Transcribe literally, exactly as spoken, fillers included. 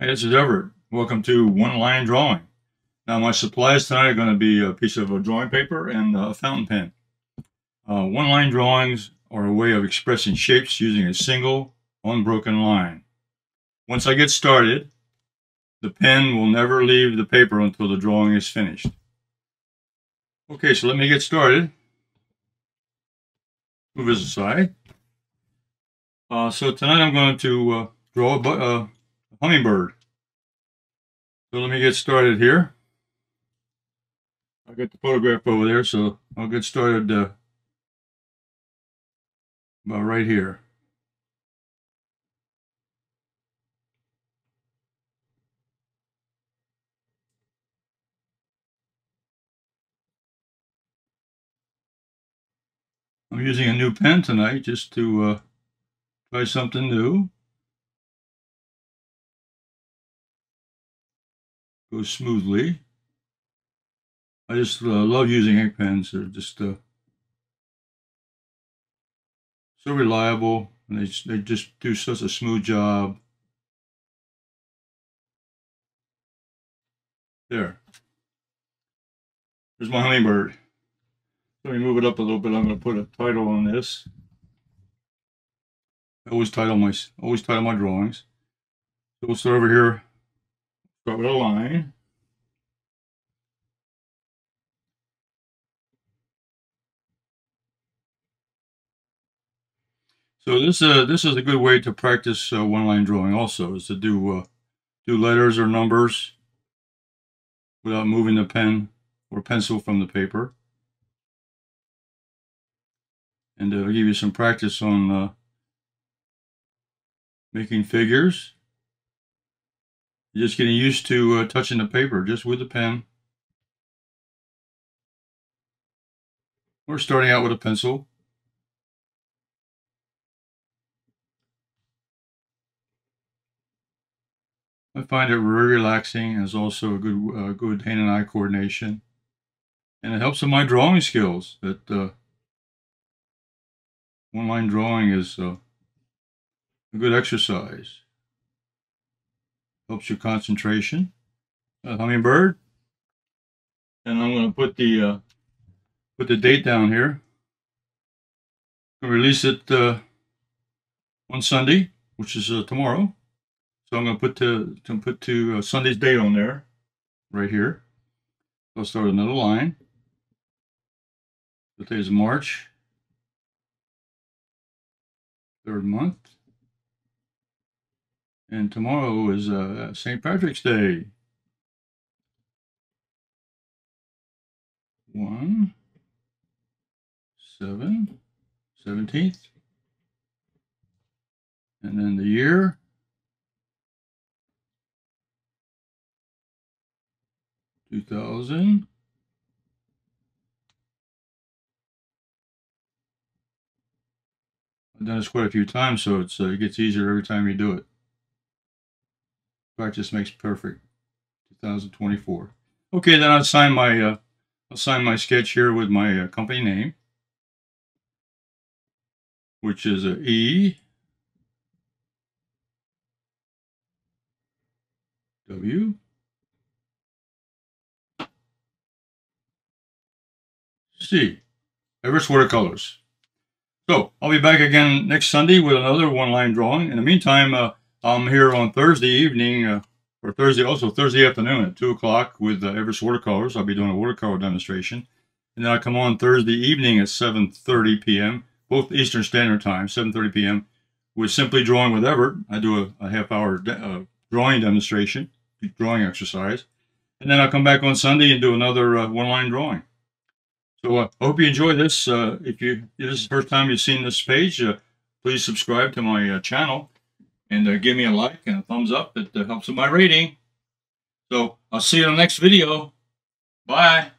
Hi, this is Everett. Welcome to One Line Drawing. Now my supplies tonight are going to be a piece of a drawing paper and a fountain pen. Uh, one line drawings are a way of expressing shapes using a single unbroken line. Once I get started, the pen will never leave the paper until the drawing is finished. Okay, so let me get started. Move this aside. Uh, so tonight I'm going to uh, draw a uh, hummingbird. So let me get started here. I got the photograph over there, so I'll get started uh, about right here. I'm using a new pen tonight just to uh, try something new. Goes smoothly. I just uh, love using ink pens. They're just uh, so reliable, and they, they just do such a smooth job. There. There's my hummingbird. Let me move it up a little bit. I'm going to put a title on this. I always title my always title my drawings. So we'll start over here. Start with a line. So this uh this is a good way to practice uh, one line drawing. Also, is to do uh, do letters or numbers without moving the pen or pencil from the paper. And it'll give you some practice on uh, making figures. You're just getting used to uh, touching the paper just with the pen, or starting out with a pencil. I find it very relaxing, and it's also a good, uh, good hand and eye coordination, and it helps with my drawing skills. That uh, one line drawing is uh, a good exercise. Helps your concentration. A hummingbird, and I'm going to put the uh, put the date down here. I'm going to release it uh, on Sunday, which is uh, tomorrow. So I'm going to put to, to put to uh, Sunday's date on there, right here. I'll start another line. The day is March. Third month, and tomorrow is uh, Saint Patrick's Day. One, seven, seventeenth, and then the year two thousand. I've done this quite a few times, so it's, uh, it gets easier every time you do it. Practice makes perfect. two thousand twenty-four. Okay, then I'll sign my uh, I'll sign my sketch here with my uh, company name, which is a E W C, Everett's Watercolors. So I'll be back again next Sunday with another one-line drawing. In the meantime, uh, I'm here on Thursday evening, uh, or Thursday, also Thursday afternoon at two o'clock with uh, Everett's Watercolors. I'll be doing a watercolor demonstration. And then I come on Thursday evening at seven thirty p m, both Eastern Standard Time, seven thirty p m, with Simply Drawing with Everett. I do a, a half-hour de uh, drawing demonstration, drawing exercise. And then I'll come back on Sunday and do another uh, one-line drawing. So I uh, hope you enjoy this. Uh, if you if this is the first time you've seen this page, uh, please subscribe to my uh, channel and uh, give me a like and a thumbs up. It uh, helps with my rating. So I'll see you in the next video. Bye.